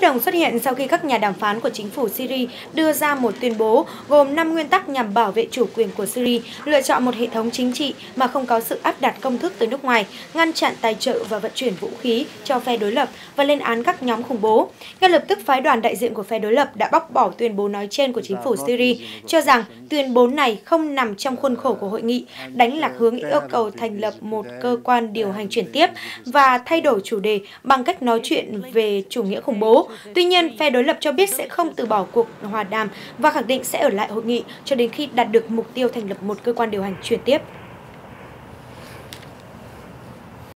Bất đồng xuất hiện sau khi các nhà đàm phán của chính phủ Syria đưa ra một tuyên bố gồm 5 nguyên tắc nhằm bảo vệ chủ quyền của Syria, lựa chọn một hệ thống chính trị mà không có sự áp đặt công thức từ nước ngoài, ngăn chặn tài trợ và vận chuyển vũ khí cho phe đối lập và lên án các nhóm khủng bố. Ngay lập tức, phái đoàn đại diện của phe đối lập đã bác bỏ tuyên bố nói trên của chính phủ Syria, cho rằng tuyên bố này không nằm trong khuôn khổ của hội nghị, đánh lạc hướng yêu cầu thành lập một cơ quan điều hành chuyển tiếp và thay đổi chủ đề bằng cách nói chuyện về chủ nghĩa khủng bố. Tuy nhiên, phe đối lập cho biết sẽ không từ bỏ cuộc hòa đàm và khẳng định sẽ ở lại hội nghị cho đến khi đạt được mục tiêu thành lập một cơ quan điều hành chuyển tiếp.